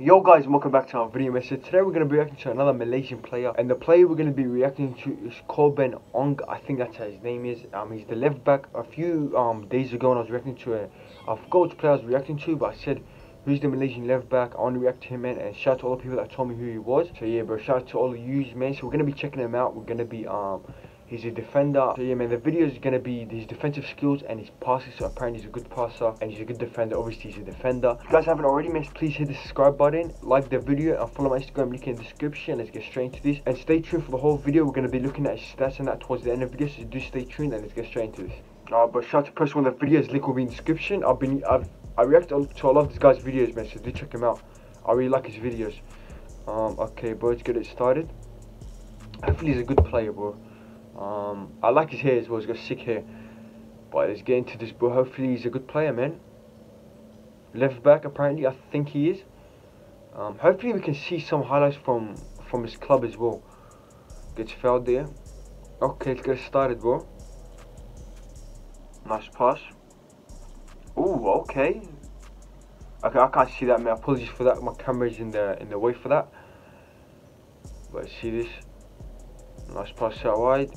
Yo guys, welcome back to our video message. Today we're going to be reacting to another Malaysian player, and the player we're going to be reacting to is Corbin Ong. I think that's how his name is. He's the left back. A few days ago when I was reacting to a coach player I was reacting to, but I said who's the Malaysian left back, I want to react to him, man, and shout out to all the people that told me who he was. So yeah bro, shout out to all the yous, man. So we're going to be checking him out. We're going to be he's a defender. So yeah man, the video is going to be his defensive skills and his passes. So apparently he's a good passer and he's a good defender. Obviously he's a defender. If you guys haven't already, man, please hit the subscribe button, like the video, and follow my Instagram link in the description. Let's get straight into this and stay tuned for the whole video. We're going to be looking at his stats and that towards the end of the video, so do stay tuned and let's get straight into this. But shout out to the person on the video, his link will be in the description. I react to a lot of this guy's videos, man, so do check him out. I really like his videos. Okay bro, let's get it started. Hopefully he's a good player, bro. I like his hair as well, he's got sick hair. But let's get into this, bro. Hopefully he's a good player, man. Left back, apparently, I think he is. Hopefully we can see some highlights from his club as well. Gets fouled there. Okay, let's get started, bro. Nice pass. Ooh, okay. Okay, I can't see that, man. Apologies for that. My camera's in the way for that. Let's see this. Nice pass out wide.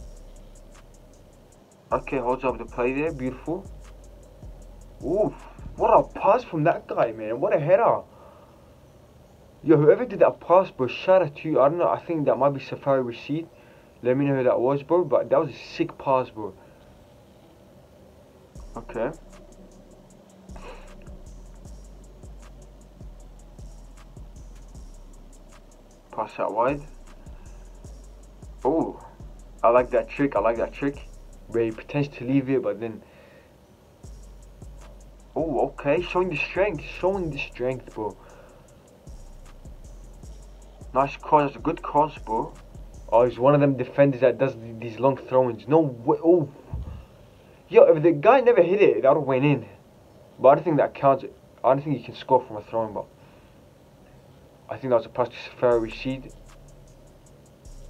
Okay, holds up the play there. Beautiful. Ooh, what a pass from that guy, man. What a header. Yo, whoever did that pass, bro, shout out to you. I don't know, I think that might be Safawi Rasid. Let me know who that was, bro. But that was a sick pass, bro. Okay. Pass out wide. Oh, I like that trick. I like that trick where he pretends to leave it, but then. Oh, okay. Showing the strength. Showing the strength, bro. Nice cross. That's a good cross, bro. Oh, he's one of them defenders that does these long throw-ins. No way. Oh. Yo, if the guy never hit it, that would have went in. But I don't think that counts. I don't think you can score from a throw-in, but. I think that was a pass to Safawi Rasid.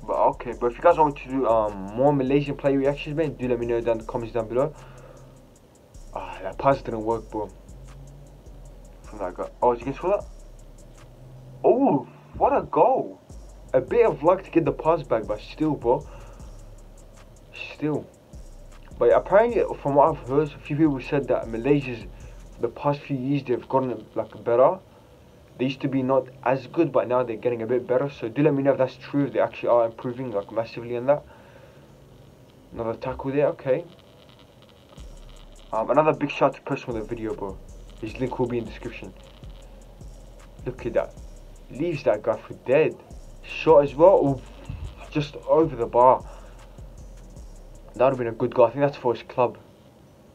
But okay, but if you guys want me to do more Malaysian player reactions, man, do let me know down in the comments down below. Ah, that pass didn't work, bro. From that guy. Oh, you can score that? Oh, what a goal. A bit of luck to get the pass back, but still, bro. Still. But apparently, from what I've heard, a few people said that Malaysia's, the past few years, they've gotten like better. They used to be not as good, but now they're getting a bit better. So do let me know if that's true, if they actually are improving like massively in that. Another tackle there, okay. Another big shout to the person with the video, bro. His link will be in the description. Look at that. Leaves that guy for dead. Shot as well, or just over the bar. That would have been a good goal. I think that's for his club.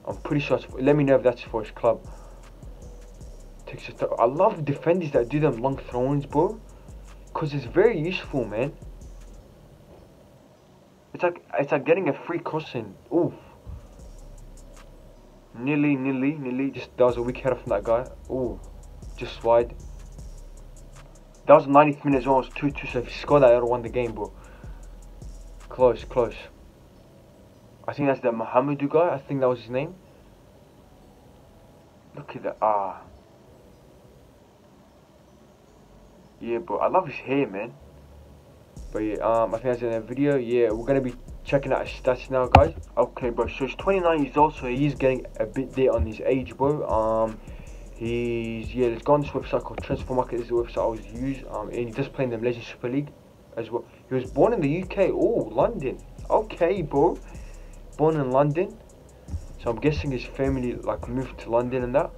I'm pretty sure. Let me know if that's for his club. I love defenders that do them long throw-ins, bro, because it's very useful, man. It's like getting a free crossing. Oof. Nearly. Just that was a weak header from that guy. Ooh, just wide. That was the 90th minute as well. It was 2-2. So if he scored that, I would have won the game, bro. Close. I think that's the Mohamadou guy. I think that was his name. Look at that. Ah. Yeah, bro, I love his hair, man. But yeah, I think that's the end of the video. Yeah, we're going to be checking out his stats now, guys. Okay, bro, so he's 29 years old, so he's getting a bit there on his age, bro. Let's go on this website called Transfermarkt. This is the website I always use. And he does play in the Malaysian Super League as well. He was born in the UK. Oh, London. Okay, bro. Born in London. So I'm guessing his family, like, moved to London and that.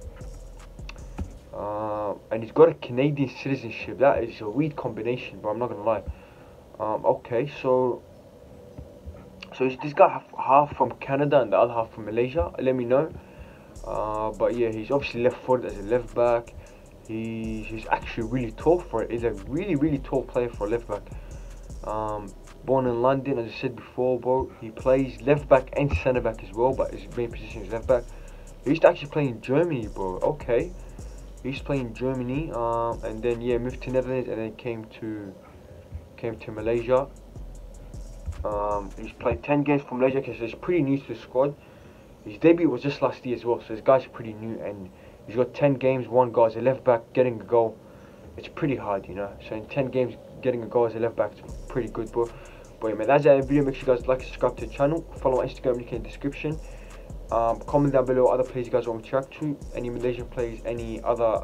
And he's got a Canadian citizenship. That is a weird combination, but I'm not gonna lie. Okay, so is this guy half from Canada and the other half from Malaysia? Let me know. But yeah, he's obviously left footed as a left back. He's actually really tall for it. He's a really tall player for a left back. Born in London, as I said before, bro. He plays left back and centre back as well, but his main position is left back. He used to actually play in Germany, bro. Okay. He used to play in Germany, and then yeah, moved to Netherlands, and then came to Malaysia. He's played 10 games for Malaysia, so he's pretty new to the squad. His debut was just last year as well, so this guy's pretty new, and he's got 10 games, 1 goal, he's a left back, getting a goal. it's pretty hard, you know. So in 10 games, getting a goal as a left back is pretty good, bro. But yeah, man, that's our video. Make sure you guys like, subscribe to the channel, follow on Instagram, link in the description. Comment down below other players you guys want me to react to, any Malaysian players, any other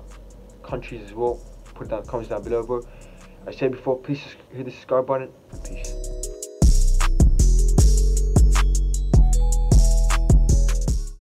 countries as well. Put down comments down below, bro. I said before, please hit the subscribe button. Peace.